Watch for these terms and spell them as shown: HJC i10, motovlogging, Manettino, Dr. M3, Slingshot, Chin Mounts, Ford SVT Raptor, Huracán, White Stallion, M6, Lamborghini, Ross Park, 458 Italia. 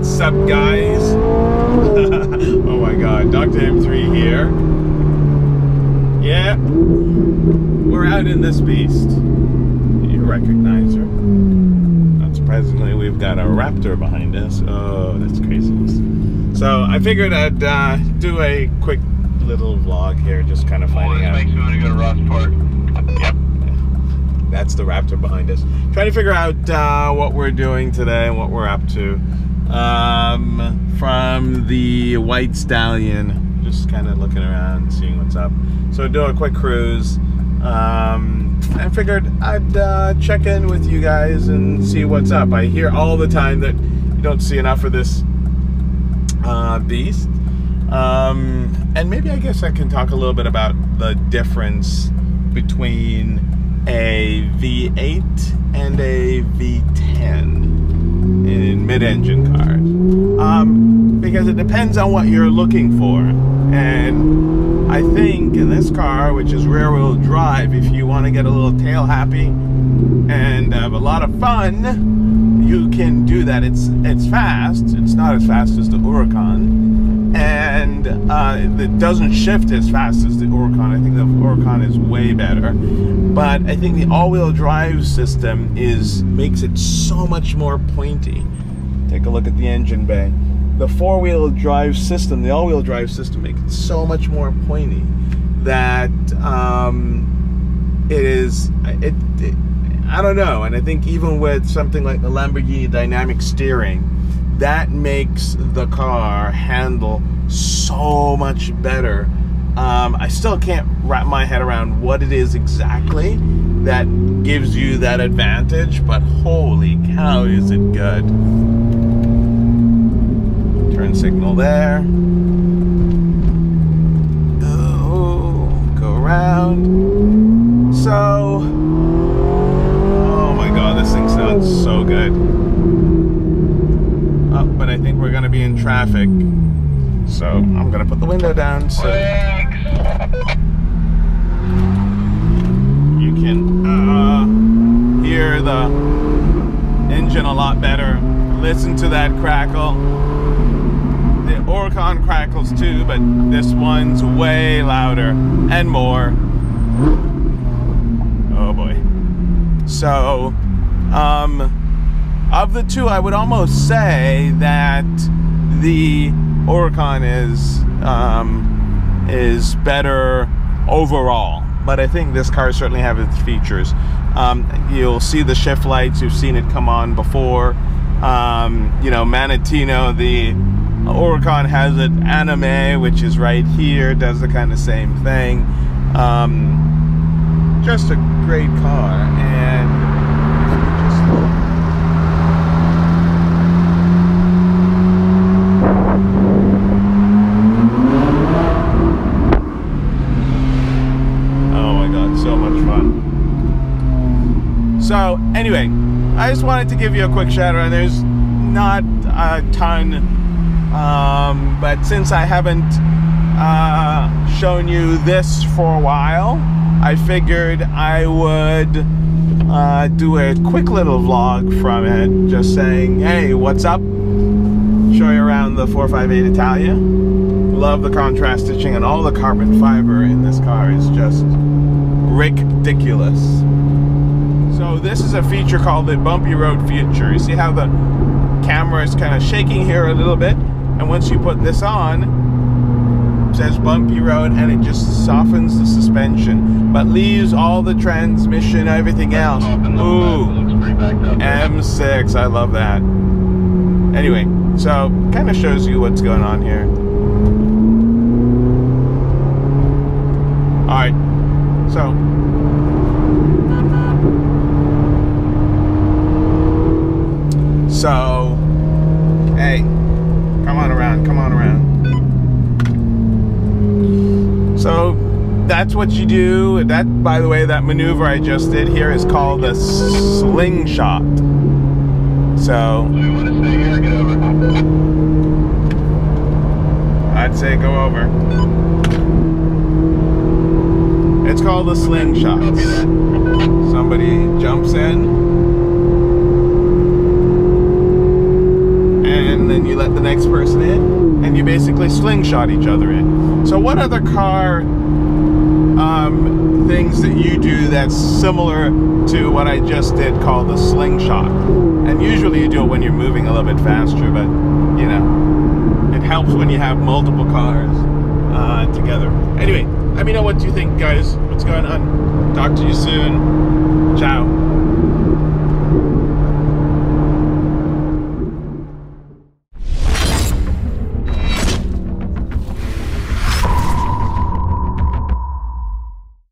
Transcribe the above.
What's up, guys? Oh my God, Dr. M3 here. Yeah, we're out in this beast. You recognize her. Not surprisingly, we've got a Raptor behind us. Oh, that's crazy. So I figured I'd do a quick little vlog here, just kind of finding out. Makes me want to go to Ross Park. Yep. That's the Raptor behind us. Trying to figure out what we're doing today and what we're up to. From the White Stallion, just kind of looking around, seeing what's up. So do a quick cruise. I figured I'd check in with you guys and see what's up. I hear all the time that you don't see enough of this beast. And maybe I guess I can talk a little bit about the difference between a V8 and a V10 in mid-engine cars, because it depends on what you're looking for. And I think in this car, which is rear-wheel drive, if you want to get a little tail happy and have a lot of fun, you can do that. It's fast. It's not as fast as the Huracán, and it doesn't shift as fast as the Huracán. I think the Huracán is way better, but I think the all-wheel drive system makes it so much more pointy. Take a look at the engine bay. The four-wheel drive system, the all-wheel drive system, makes it so much more pointy that I don't know. And I think even with something like the Lamborghini dynamic steering, that makes the car handle so much better. I still can't wrap my head around what it is exactly that gives you that advantage, but holy cow, is it good. Turn signal there. Oh, go around. Oh my God, this thing sounds so good. Oh, but I think we're gonna be in traffic. So I'm gonna put the window down so you can hear the engine a lot better. Listen to that crackle. The Huracán crackles too, but this one's way louder and more. Oh boy. So of the two, I would almost say that the Huracán is better overall, but I think this car certainly has its features. You'll see the shift lights. You've seen it come on before. You know, Manettino, the Huracán has an anime, which is right here, does the kind of same thing. Just a great car. And so anyway, I just wanted to give you a quick shout out. There's not a ton, but since I haven't shown you this for a while, I figured I would do a quick little vlog from it, just saying, hey, what's up? Show you around the 458 Italia. Love the contrast stitching, and all the carbon fiber in this car is just ridiculous. So this is a feature called the bumpy road feature. You see how the camera is kind of shaking here a little bit, and once you put this on, it says bumpy road, and it just softens the suspension, but leaves all the transmission, everything else. Ooh, M6, I love that. Anyway, so kind of shows you what's going on here. All right, so. So, hey, come on around, come on around. So that's what you do. That, by the way, that maneuver I just did here is called the slingshot. So, I'd say go over. It's called the slingshot. Somebody jumps in. And then you the next person in, and you basically slingshot each other in. So what other car things that you do that's similar to what I just did called the slingshot? And usually you do it when you're moving a little bit faster, but you know, it helps when you have multiple cars together. Anyway, let me know what you think, guys. What's going on? Talk to you soon. Ciao.